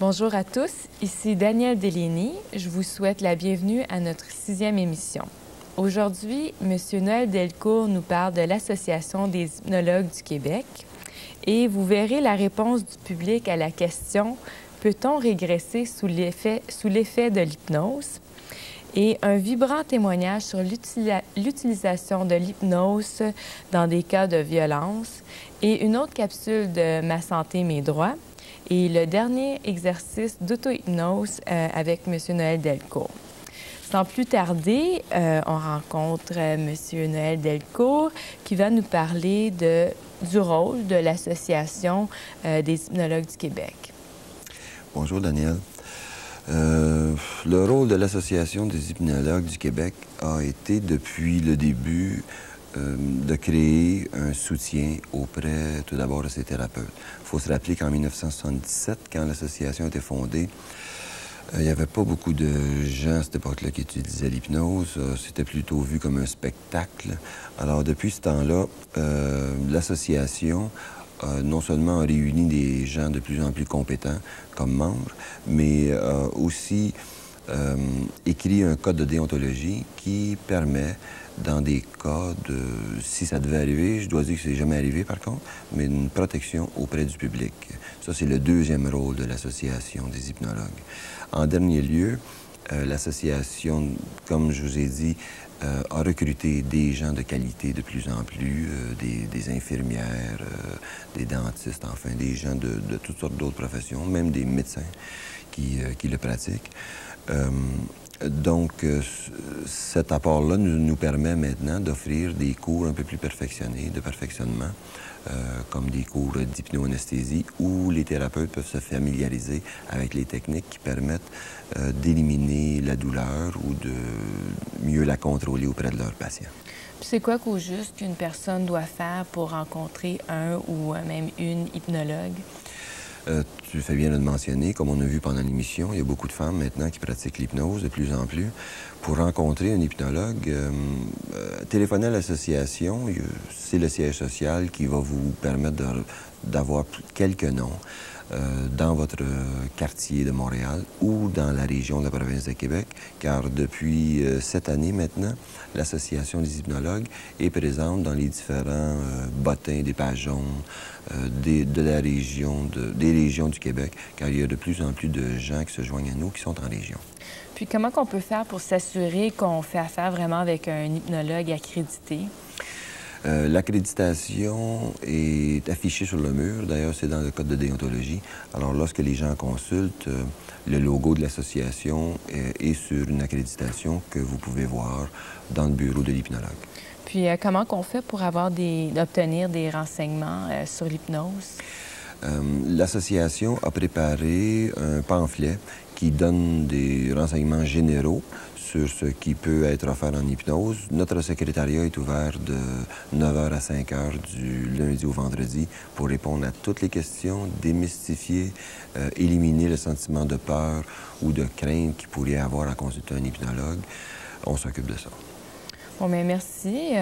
Bonjour à tous, ici Danielle DELANEY. Je vous souhaite la bienvenue à notre 6e émission. Aujourd'hui, M. Noël Delcourt nous parle de l'Association des hypnologues du Québec et vous verrez la réponse du public à la question « Peut-on régresser sous l'effet de l'hypnose? » et un vibrant témoignage sur l'utilisation de l'hypnose dans des cas de violence et une autre capsule de « Ma santé, mes droits ». Et le dernier exercice d'auto-hypnose avec M. Noël Delcourt. Sans plus tarder, on rencontre M. Noël Delcourt qui va nous parler du rôle de l'Association des hypnologues du Québec. Bonjour, Danielle. Le rôle de l'Association des hypnologues du Québec a été, depuis le début, de créer un soutien auprès, tout d'abord, de ces thérapeutes. Il faut se rappeler qu'en 1977, quand l'association a été fondée, il n'y avait pas beaucoup de gens à cette époque-là qui utilisaient l'hypnose. C'était plutôt vu comme un spectacle. Alors, depuis ce temps-là, l'association non seulement a réuni des gens de plus en plus compétents comme membres, mais aussi écrit un code de déontologie qui permet, dans des cas de, si ça devait arriver, je dois dire que c'est jamais arrivé par contre, mais une protection auprès du public. Ça, c'est le deuxième rôle de l'Association des hypnologues. En dernier lieu, l'association, comme je vous ai dit, a recruté des gens de qualité de plus en plus, des infirmières, des dentistes, enfin, des gens de toutes sortes d'autres professions, même des médecins qui le pratiquent. Donc, cet apport-là nous permet maintenant d'offrir des cours un peu plus perfectionnés, de perfectionnement, comme des cours d'hypnoanesthésie, où les thérapeutes peuvent se familiariser avec les techniques qui permettent d'éliminer la douleur ou de mieux la contrôler auprès de leurs patients. C'est quoi qu'au juste qu'une personne doit faire pour rencontrer un ou même une hypnologue? Tu fais bien de le mentionner, comme on a vu pendant l'émission, il y a beaucoup de femmes maintenant qui pratiquent l'hypnose de plus en plus. Pour rencontrer un hypnologue, téléphoner à l'association, c'est le siège social qui va vous permettre d'avoir quelques noms dans votre quartier de Montréal ou dans la région de la province de Québec, car depuis cette année maintenant, l'Association des hypnologues est présente dans les différents bottins des pages jaunes, des régions du Québec, car il y a de plus en plus de gens qui se joignent à nous, qui sont en région. Puis comment qu'on peut faire pour s'assurer qu'on fait affaire vraiment avec un hypnologue accrédité? L'accréditation est affichée sur le mur. D'ailleurs, c'est dans le code de déontologie. Alors, lorsque les gens consultent, le logo de l'association est sur une accréditation que vous pouvez voir dans le bureau de l'hypnologue. Puis, comment qu'on fait pour obtenir des renseignements sur l'hypnose? L'association a préparé un pamphlet qui donne des renseignements généraux sur ce qui peut être offert en hypnose. Notre secrétariat est ouvert de 9h à 5h du lundi au vendredi pour répondre à toutes les questions, démystifier, éliminer le sentiment de peur ou de crainte qu'il pourrait avoir à consulter un hypnologue. On s'occupe de ça. Bon, bien, merci.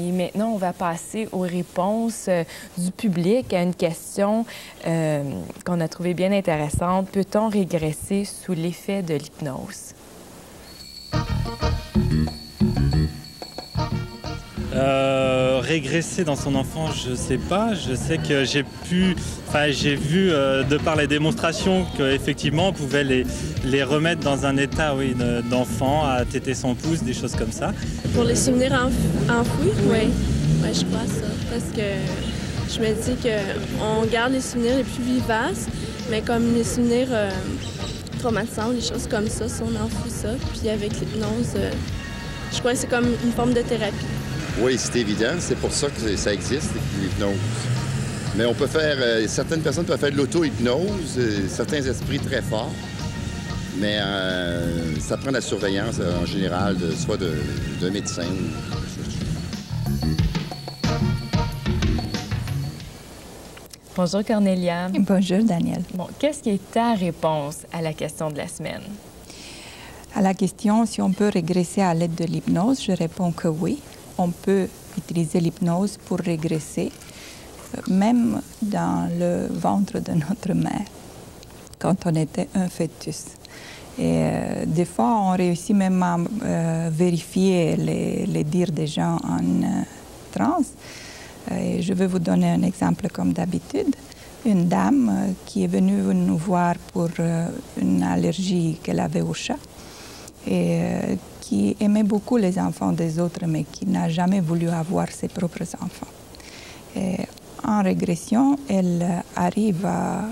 Et maintenant, on va passer aux réponses du public à une question qu'on a trouvée bien intéressante. Peut-on régresser sous l'effet de l'hypnose? Régresser dans son enfant, je sais pas. Je sais que j'ai vu de par les démonstrations qu'effectivement on pouvait les remettre dans un état, oui, d'enfant, à téter son pouce, des choses comme ça. Pour les souvenirs enfouis, oui. Oui, je crois ça. Parce que je me dis qu'on garde les souvenirs les plus vivaces, mais comme les souvenirs traumatisants, les choses comme ça, si on enfouit ça. Puis avec l'hypnose, je crois que c'est comme une forme de thérapie. Oui, c'est évident. C'est pour ça que ça existe, l'hypnose. Mais on peut faire... certaines personnes peuvent faire de l'auto-hypnose, certains esprits très forts. Mais ça prend la surveillance en général, soit de médecin ou... Bonjour Cornélia. Bonjour Danielle. Bon, qu'est-ce qui est ta réponse à la question de la semaine? À la question si on peut régresser à l'aide de l'hypnose, je réponds que oui. On peut utiliser l'hypnose pour régresser, même dans le ventre de notre mère, quand on était un fœtus. Et des fois, on réussit même à vérifier les dires des gens en transe. Et je vais vous donner un exemple comme d'habitude. Une dame qui est venue nous voir pour une allergie qu'elle avait au chat et qui aimait beaucoup les enfants des autres, mais qui n'a jamais voulu avoir ses propres enfants. Et en régression, elle arrive à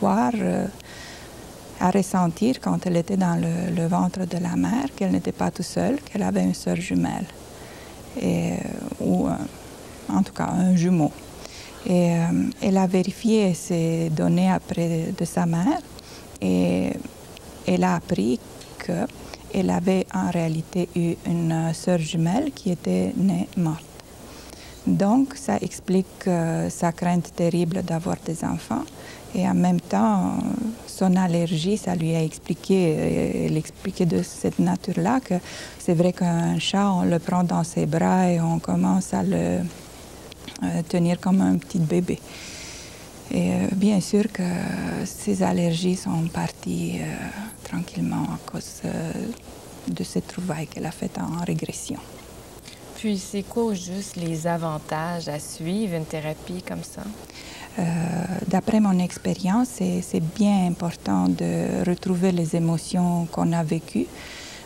voir, à ressentir quand elle était dans le ventre de la mère qu'elle n'était pas toute seule, qu'elle avait une sœur jumelle. Et, ou, en tout cas, un jumeau. Et elle a vérifié ces données après de sa mère et elle a appris qu'elle avait en réalité eu une sœur jumelle qui était née morte. Donc, ça explique sa crainte terrible d'avoir des enfants et en même temps, son allergie, ça lui a expliqué, elle expliquait de cette nature-là que c'est vrai qu'un chat, on le prend dans ses bras et on commence à le tenir comme un petit bébé. Et bien sûr que ces allergies sont parties tranquillement à cause de cette trouvaille qu'elle a faite en régression. Puis c'est quoi juste les avantages à suivre une thérapie comme ça? D'après mon expérience, c'est bien important de retrouver les émotions qu'on a vécues,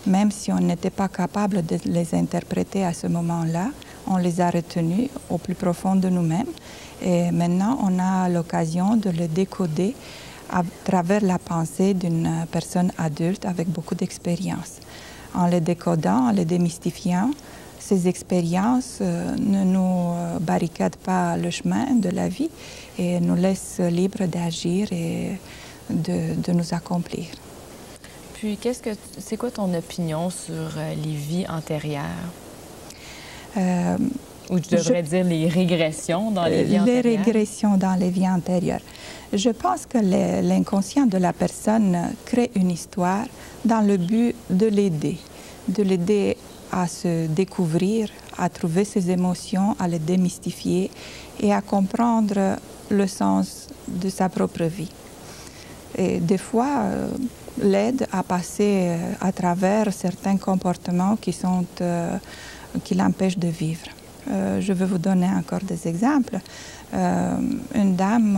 même si on n'était pas capable de les interpréter à ce moment-là. On les a retenus au plus profond de nous-mêmes et maintenant on a l'occasion de les décoder à travers la pensée d'une personne adulte avec beaucoup d'expérience. En les décodant, en les démystifiant, ces expériences ne nous barricadent pas le chemin de la vie et nous laissent libres d'agir et de nous accomplir. Puis, c'est quoi ton opinion sur les vies antérieures? Ou je devrais dire les régressions dans les vies antérieures? Les régressions dans les vies antérieures. Je pense que l'inconscient de la personne crée une histoire dans le but de l'aider à se découvrir, à trouver ses émotions, à les démystifier et à comprendre le sens de sa propre vie. Et des fois, l'aide à passer à travers certains comportements qui sont... qui l'empêche de vivre. Je vais vous donner encore des exemples. Une dame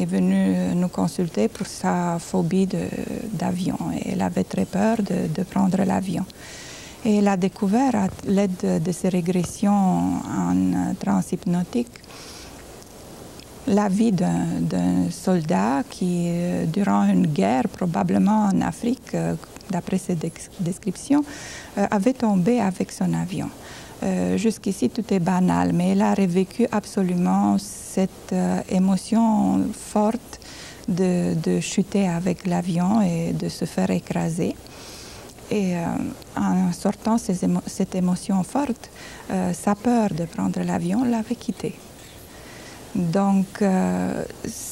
est venue nous consulter pour sa phobie d'avion. Elle avait très peur de prendre l'avion. Et elle a découvert, à l'aide de ses régressions en transhypnotique, la vie d'un soldat qui, durant une guerre, probablement en Afrique, d'après ses descriptions, avait tombé avec son avion. Jusqu'ici, tout est banal, mais elle a revécu absolument cette émotion forte de chuter avec l'avion et de se faire écraser. Et en sortant cette émotion forte, sa peur de prendre l'avion l'avait quittée. Donc,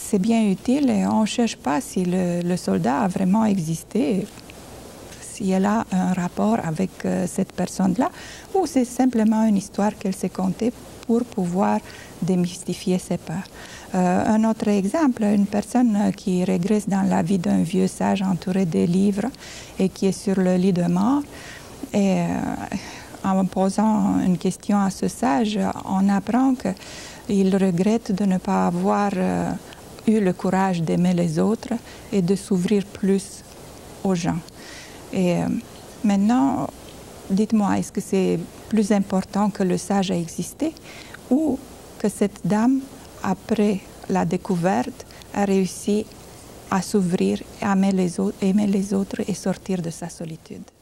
c'est bien utile et on ne cherche pas si le soldat a vraiment existé, si elle a un rapport avec cette personne-là, ou c'est simplement une histoire qu'elle s'est contée pour pouvoir démystifier ses peurs. Un autre exemple, une personne qui régresse dans la vie d'un vieux sage entouré de livres et qui est sur le lit de mort. Et en posant une question à ce sage, on apprend qu'il regrette de ne pas avoir eu le courage d'aimer les autres et de s'ouvrir plus aux gens. Et maintenant, dites-moi, est-ce que c'est plus important que le sage a existé ou que cette dame, après la découverte, a réussi à s'ouvrir, à aimer les autres et sortir de sa solitude?